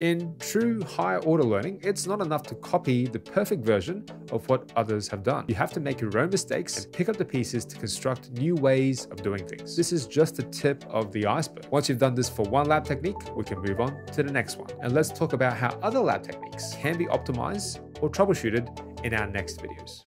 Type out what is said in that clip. In true higher-order learning, it's not enough to copy the perfect version of what others have done. You have to make your own mistakes and pick up the pieces to construct new ways of doing things. This is just the tip of the iceberg. Once you've done this for one lab technique, we can move on to the next one. And let's talk about how other lab techniques can be optimized or troubleshooted in our next videos.